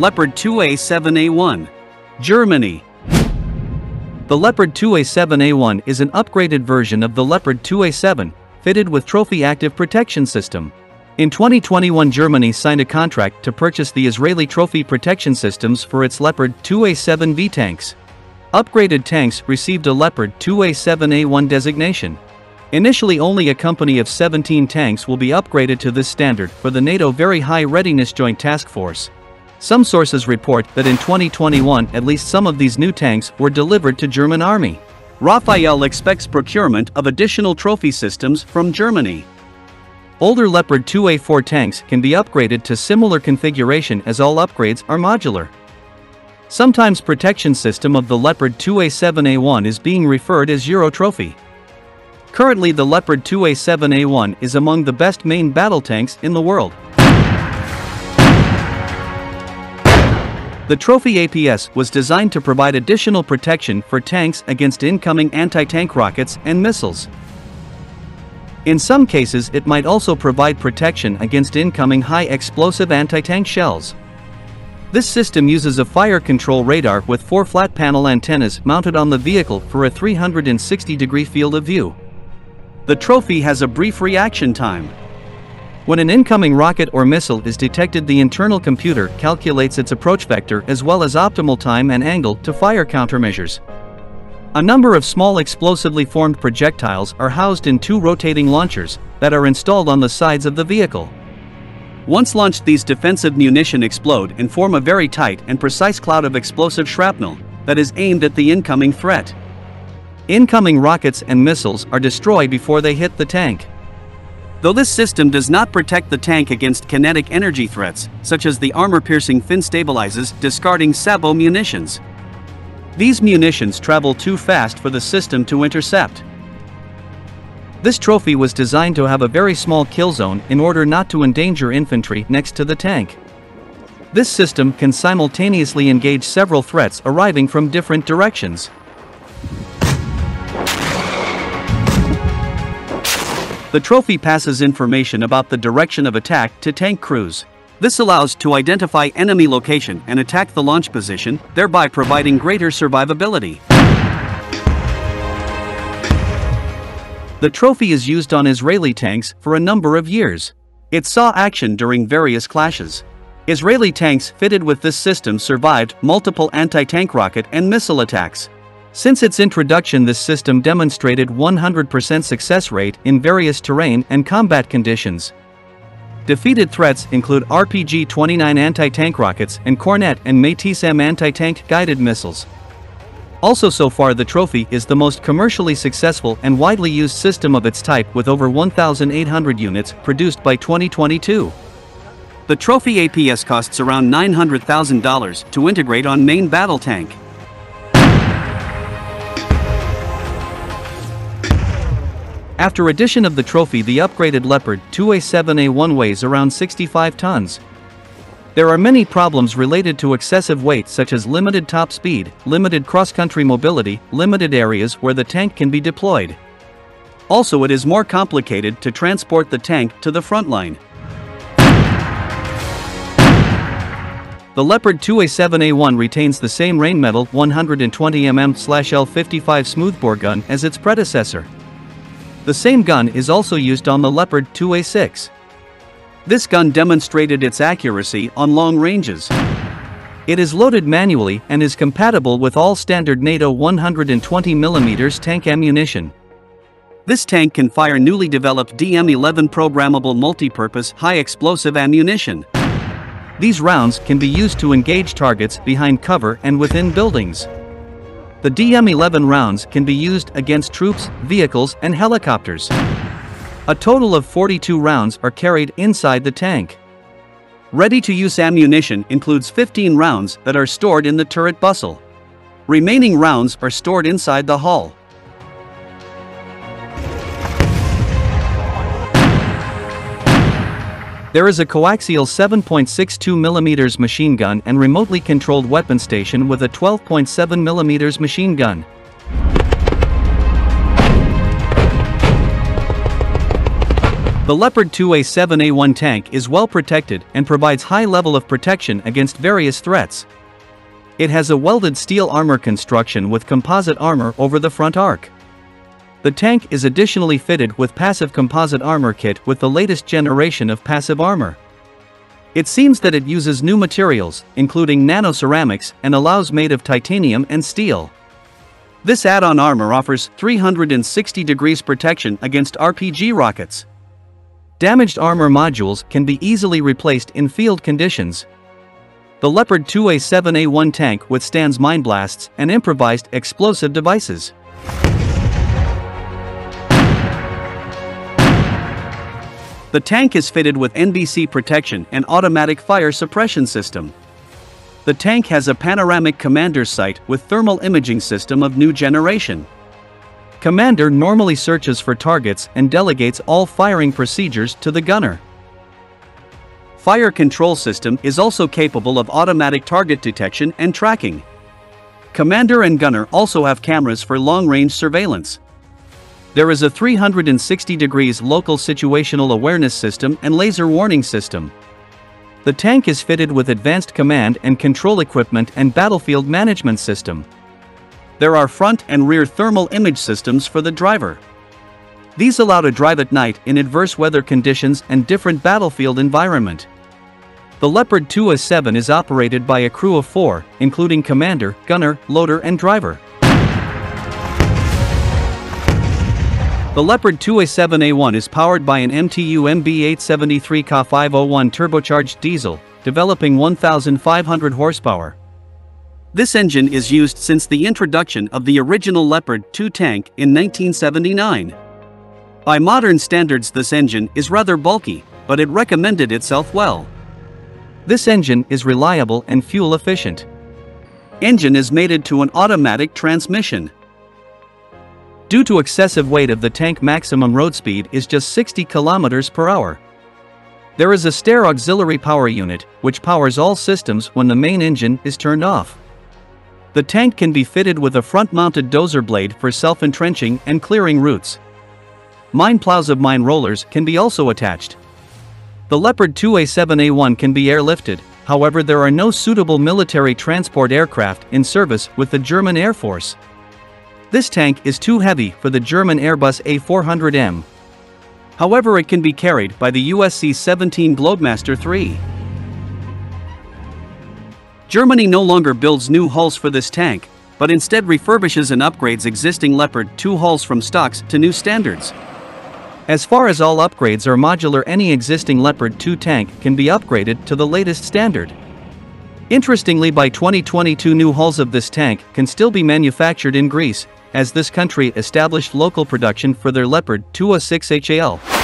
Leopard 2A7A1, Germany. The Leopard 2A7A1 is an upgraded version of the Leopard 2A7, fitted with Trophy Active Protection System. In 2021, Germany signed a contract to purchase the Israeli Trophy Protection Systems for its Leopard 2A7V tanks. Upgraded tanks received a Leopard 2A7A1 designation. Initially, only a company of 17 tanks will be upgraded to this standard for the NATO Very High Readiness Joint Task Force. Some sources report that in 2021 at least some of these new tanks were delivered to German Army. Rafael expects procurement of additional trophy systems from Germany. Older Leopard 2A4 tanks can be upgraded to similar configuration, as all upgrades are modular. Sometimes protection system of the Leopard 2A7A1 is being referred as Euro Trophy. Currently, the Leopard 2A7A1 is among the best main battle tanks in the world. The Trophy APS was designed to provide additional protection for tanks against incoming anti-tank rockets and missiles. In some cases, it might also provide protection against incoming high-explosive anti-tank shells. This system uses a fire control radar with 4 flat-panel antennas mounted on the vehicle for a 360-degree field of view. The Trophy has a brief reaction time. When an incoming rocket or missile is detected, the internal computer calculates its approach vector as well as optimal time and angle to fire countermeasures. A number of small explosively formed projectiles are housed in 2 rotating launchers that are installed on the sides of the vehicle. Once launched, these defensive munition explode and form a very tight and precise cloud of explosive shrapnel that is aimed at the incoming threat. Incoming rockets and missiles are destroyed before they hit the tank. Though this system does not protect the tank against kinetic energy threats, such as the armor-piercing fin stabilizes, discarding salvo munitions. These munitions travel too fast for the system to intercept. This Trophy was designed to have a very small kill zone in order not to endanger infantry next to the tank. This system can simultaneously engage several threats arriving from different directions. The Trophy passes information about the direction of attack to tank crews. This allows to identify enemy location and attack the launch position, thereby providing greater survivability. The Trophy is used on Israeli tanks for a number of years. It saw action during various clashes. Israeli tanks fitted with this system survived multiple anti-tank rocket and missile attacks. Since its introduction, this system demonstrated 100% success rate in various terrain and combat conditions. Defeated threats include RPG-29 anti-tank rockets and Kornet and Métis-M anti-tank guided missiles. Also, so far the Trophy is the most commercially successful and widely used system of its type, with over 1,800 units produced by 2022. The Trophy APS costs around $900,000 to integrate on main battle tank. After addition of the Trophy, the upgraded Leopard 2A7A1 weighs around 65 tons. There are many problems related to excessive weight, such as limited top speed, limited cross-country mobility, limited areas where the tank can be deployed. Also, it is more complicated to transport the tank to the front line. The Leopard 2A7A1 retains the same Rheinmetall 120mm /L55 smoothbore gun as its predecessor. The same gun is also used on the Leopard 2A6. This gun demonstrated its accuracy on long ranges. It is loaded manually and is compatible with all standard NATO 120mm tank ammunition. This tank can fire newly developed DM11 programmable multi-purpose high-explosive ammunition. These rounds can be used to engage targets behind cover and within buildings. The DM11 rounds can be used against troops, vehicles, and helicopters. A total of 42 rounds are carried inside the tank. Ready-to-use ammunition includes 15 rounds that are stored in the turret bustle. Remaining rounds are stored inside the hull. There is a coaxial 7.62mm machine gun and remotely controlled weapon station with a 12.7mm machine gun. The Leopard 2A7A1 tank is well protected and provides high level of protection against various threats. It has a welded steel armor construction with composite armor over the front arc. The tank is additionally fitted with passive composite armor kit with the latest generation of passive armor. It seems that it uses new materials, including nano-ceramics and alloys made of titanium and steel. This add-on armor offers 360 degrees protection against RPG rockets. Damaged armor modules can be easily replaced in field conditions. The Leopard 2A7A1 tank withstands mine blasts and improvised explosive devices. The tank is fitted with NBC protection and automatic fire suppression system. The tank has a panoramic commander's sight with thermal imaging system of new generation. Commander normally searches for targets and delegates all firing procedures to the gunner. Fire control system is also capable of automatic target detection and tracking. Commander and gunner also have cameras for long-range surveillance. There is a 360 degrees local situational awareness system and laser warning system. The tank is fitted with advanced command and control equipment and battlefield management system. There are front and rear thermal image systems for the driver. These allow to drive at night in adverse weather conditions and different battlefield environment. The Leopard 2A7 is operated by a crew of 4, including commander, gunner, loader and driver. The Leopard 2A7A1 is powered by an MTU MB873K501 turbocharged diesel, developing 1,500 horsepower. This engine is used since the introduction of the original Leopard 2 tank in 1979. By modern standards, this engine is rather bulky, but it recommended itself well. This engine is reliable and fuel efficient. Engine is mated to an automatic transmission. Due to excessive weight of the tank, maximum road speed is just 60 km/h. There is a stair auxiliary power unit, which powers all systems when the main engine is turned off. The tank can be fitted with a front-mounted dozer blade for self-entrenching and clearing routes. Mine plows of mine rollers can be also attached. The Leopard 2A7A1 can be airlifted, however there are no suitable military transport aircraft in service with the German Air Force. This tank is too heavy for the German Airbus A400M. However, it can be carried by the US C-17 Globemaster 3. Germany no longer builds new hulls for this tank, but instead refurbishes and upgrades existing Leopard 2 hulls from stocks to new standards. As far as all upgrades are modular, any existing Leopard 2 tank can be upgraded to the latest standard. Interestingly, by 2022 new hulls of this tank can still be manufactured in Greece, as this country established local production for their Leopard 2A6HAL.